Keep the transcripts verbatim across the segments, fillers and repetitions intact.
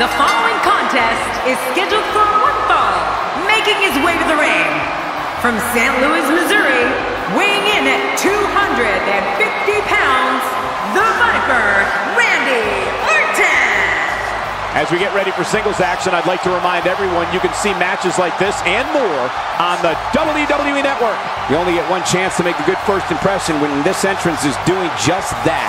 The following contest is scheduled for one fall, making his way to the ring. From Saint Louis, Missouri, weighing in at two hundred fifty pounds, the Viper, Randy Orton. As we get ready for singles action, I'd like to remind everyone you can see matches like this and more on the W W E Network. You only get one chance to make a good first impression when this entrance is doing just that.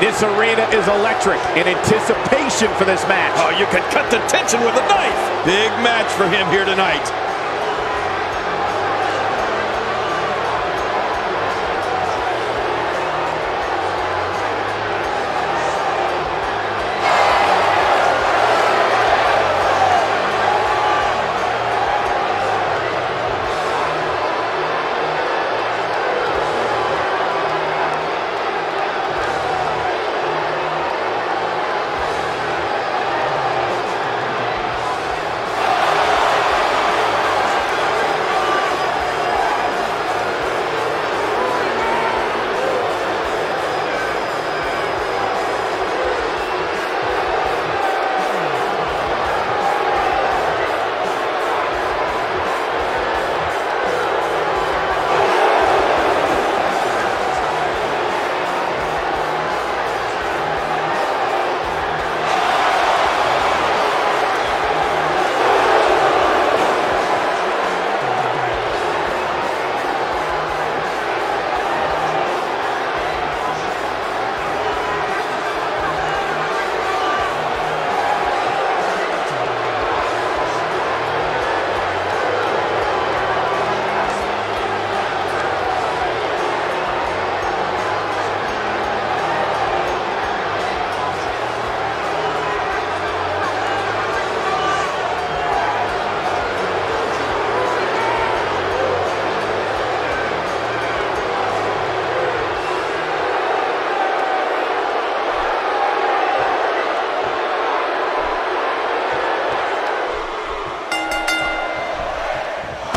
This arena is electric in anticipation for this match. Oh, you could cut the tension with a knife. Big match for him here tonight.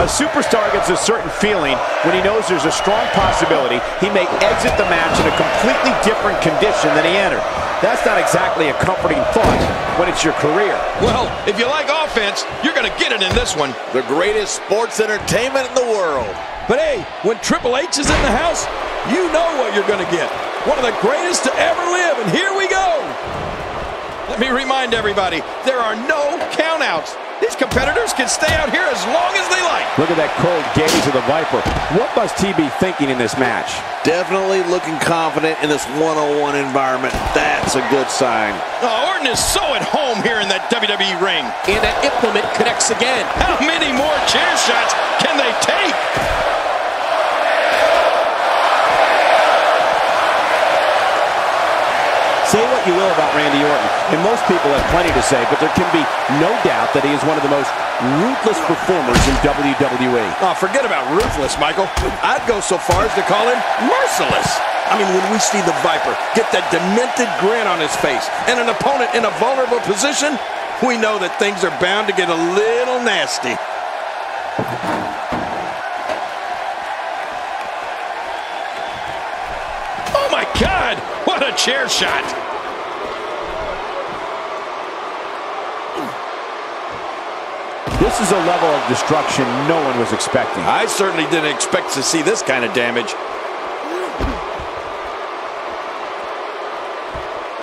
A superstar gets a certain feeling when he knows there's a strong possibility he may exit the match in a completely different condition than he entered. That's not exactly a comforting thought when it's your career. Well, if you like offense, you're going to get it in this one. The greatest sports entertainment in the world. But hey, when Triple H is in the house, you know what you're going to get. One of the greatest to ever live, and here we go. Let me remind everybody, there are no countouts. These competitors can stay out here as long as they like. Look at that cold gaze of the Viper. What must he be thinking in this match? Definitely looking confident in this one-on-one environment. That's a good sign. Oh, Orton is so at home here in that W W E ring. And that implement connects again. How many more chair shots can they take? See what? what you will about Randy Orton, and most people have plenty to say, but there can be no doubt that he is one of the most ruthless performers in W W E. Oh, forget about ruthless, Michael. I'd go so far as to call him merciless. I mean, when we see the Viper get that demented grin on his face and an opponent in a vulnerable position, we know that things are bound to get a little nasty. Oh my God, what a chair shot. This is a level of destruction no one was expecting. I certainly didn't expect to see this kind of damage.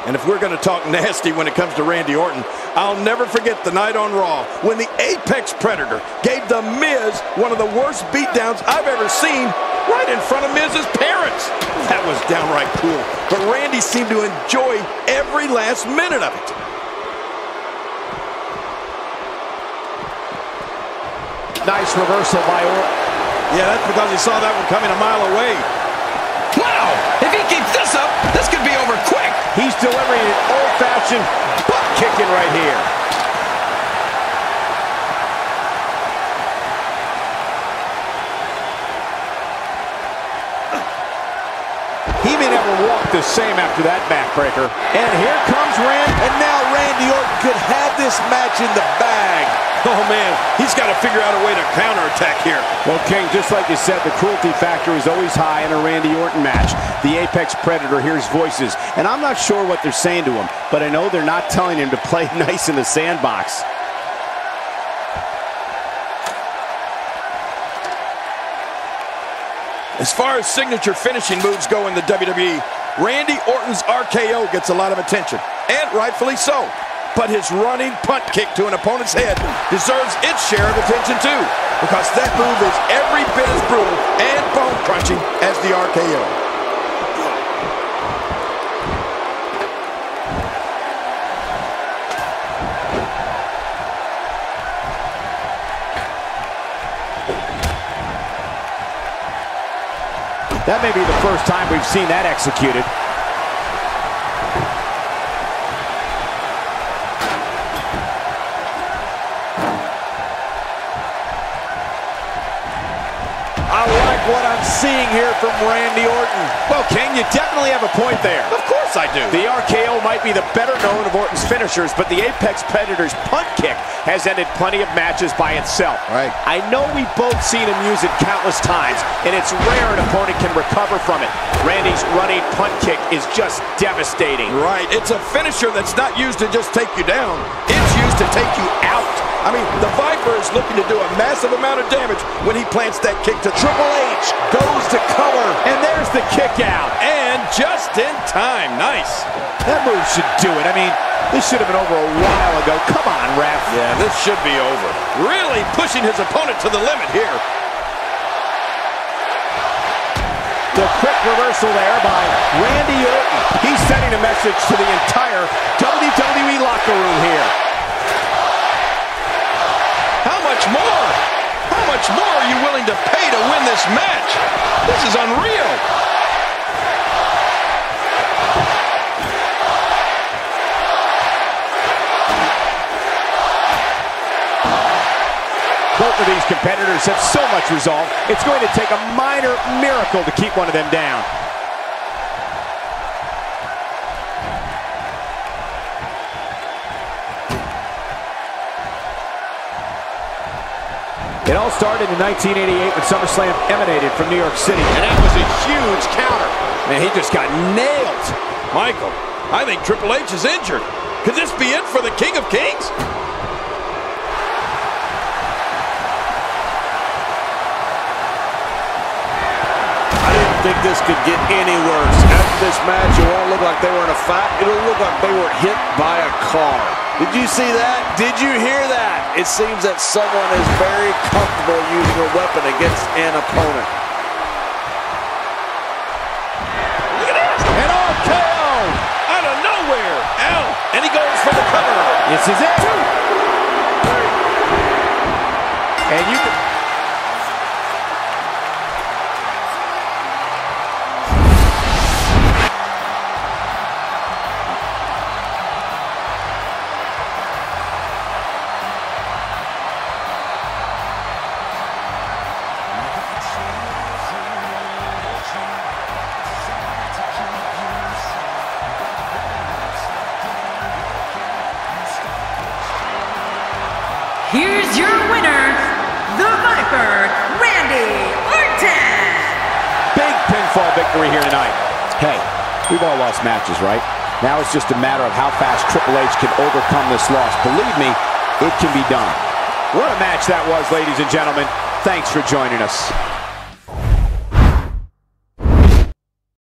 And if we're going to talk nasty when it comes to Randy Orton, I'll never forget the night on Raw when the Apex Predator gave The Miz one of the worst beatdowns I've ever seen right in front of Miz's parents. That was downright cruel, but Randy seemed to enjoy every last minute of it. Nice reversal by Orton. Yeah, that's because he saw that one coming a mile away. Wow, if he keeps this up, this could be over quick. He's delivering an old-fashioned butt-kicking right here. He may never walk the same after that backbreaker. And here comes Randy. And now Randy Orton could have this match in the bag. Oh, man, he's got to figure out a way to counterattack here. Well, King, just like you said, the cruelty factor is always high in a Randy Orton match. The Apex Predator hears voices, and I'm not sure what they're saying to him, but I know they're not telling him to play nice in the sandbox. As far as signature finishing moves go in the W W E, Randy Orton's R K O gets a lot of attention, and rightfully so. But his running punt kick to an opponent's head deserves its share of attention too, because that move is every bit as brutal and bone-crunching as the R K O. That may be the first time we've seen that executed. What I'm seeing here from Randy Orton. Well, King, you definitely have a point there. Of course I do. The R K O might be the better known of Orton's finishers, but the Apex Predator's punt kick has ended plenty of matches by itself. Right. I know we've both seen him use it countless times, and it's rare an opponent can recover from it. Randy's running punt kick is just devastating. Right. It's a finisher that's not used to just take you down. It's used to take you out. I mean, the Viper is looking to do a massive amount of damage when he plants that kick to Triple H. Goes to cover, and there's the kick out. And just in time, nice. That move should do it. I mean, this should have been over a while ago. Come on, Ref. Yeah, this should be over. Really pushing his opponent to the limit here. The quick reversal there by Randy Orton. He's sending a message to the entire W W E locker room here. How much more? How much more are you willing to pay to win this match? This is unreal. Both of these competitors have so much resolve, it's going to take a minor miracle to keep one of them down. It all started in nineteen eighty-eight when SummerSlam emanated from New York City. And that was a huge counter. Man, he just got nailed. Michael, I think Triple H is injured. Could this be it for the King of Kings? I didn't think this could get any worse. After this match, it won't look like they were in a fight. It'll look like they were hit by a car. Did you see that? Did you hear that? It seems that someone is very comfortable using a weapon against an opponent. Look at this! And R K O! Out of nowhere! Out! And he goes for the cover! This is it! Two! Three! And you can... winner, the Viper, Randy Orton. Big pinfall victory here tonight. Hey, we've all lost matches, right? Now it's just a matter of how fast Triple H can overcome this loss. Believe me, it can be done. What a match that was, ladies and gentlemen. Thanks for joining us.